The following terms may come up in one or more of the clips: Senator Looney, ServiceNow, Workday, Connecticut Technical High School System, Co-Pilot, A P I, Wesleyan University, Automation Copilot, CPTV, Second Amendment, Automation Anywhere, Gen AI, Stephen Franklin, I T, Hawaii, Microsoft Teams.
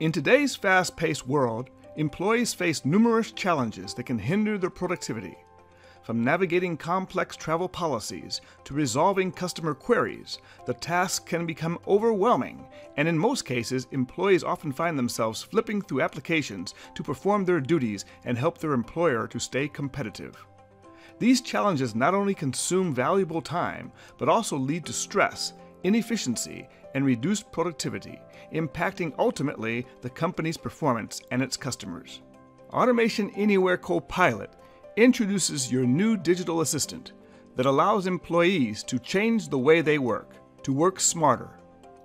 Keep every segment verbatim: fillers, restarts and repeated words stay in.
In today's fast-paced world, employees face numerous challenges that can hinder their productivity. From navigating complex travel policies to resolving customer queries, the tasks can become overwhelming, and in most cases, employees often find themselves flipping through applications to perform their duties and help their employer to stay competitive. These challenges not only consume valuable time, but also lead to stress, inefficiency, and reduced productivity, impacting ultimately the company's performance and its customers. Automation Anywhere Copilot introduces your new digital assistant that allows employees to change the way they work, to work smarter.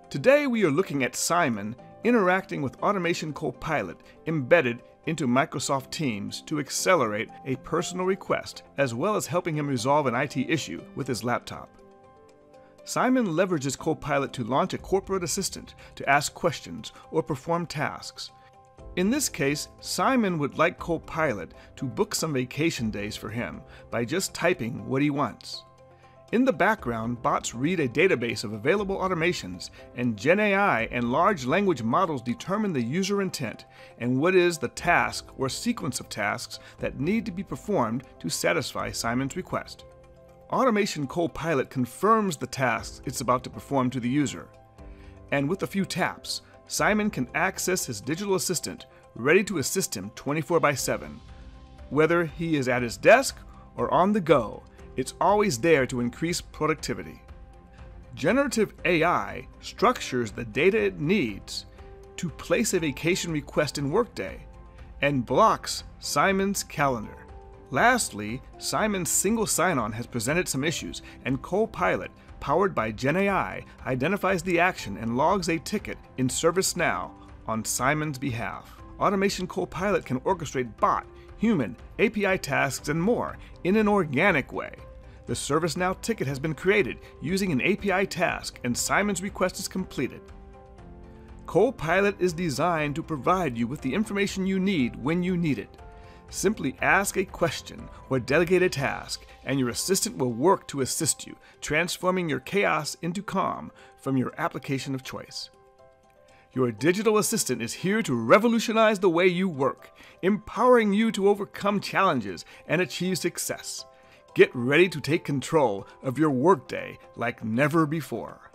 Today we are looking at Simon interacting with Automation Copilot embedded into Microsoft Teams to accelerate a personal request, as well as helping him resolve an I T issue with his laptop. Simon leverages Copilot to launch a corporate assistant to ask questions or perform tasks. In this case, Simon would like Copilot to book some vacation days for him by just typing what he wants. In the background, bots read a database of available automations, and Gen A I and large language models determine the user intent and what is the task or sequence of tasks that need to be performed to satisfy Simon's request. Automation Copilot confirms the tasks it's about to perform to the user. And with a few taps, Simon can access his digital assistant, ready to assist him twenty-four by seven. Whether he is at his desk or on the go, it's always there to increase productivity. Generative A I structures the data it needs to place a vacation request in Workday and blocks Simon's calendar. Lastly, Simon's single sign-on has presented some issues, and Copilot, powered by Gen A I, identifies the action and logs a ticket in ServiceNow on Simon's behalf. Automation Copilot can orchestrate bot, human, A P I tasks, and more in an organic way. The ServiceNow ticket has been created using an A P I task, and Simon's request is completed. Copilot is designed to provide you with the information you need when you need it. Simply ask a question or delegate a task, and your assistant will work to assist you, transforming your chaos into calm from your application of choice. Your digital assistant is here to revolutionize the way you work, empowering you to overcome challenges and achieve success. Get ready to take control of your workday like never before.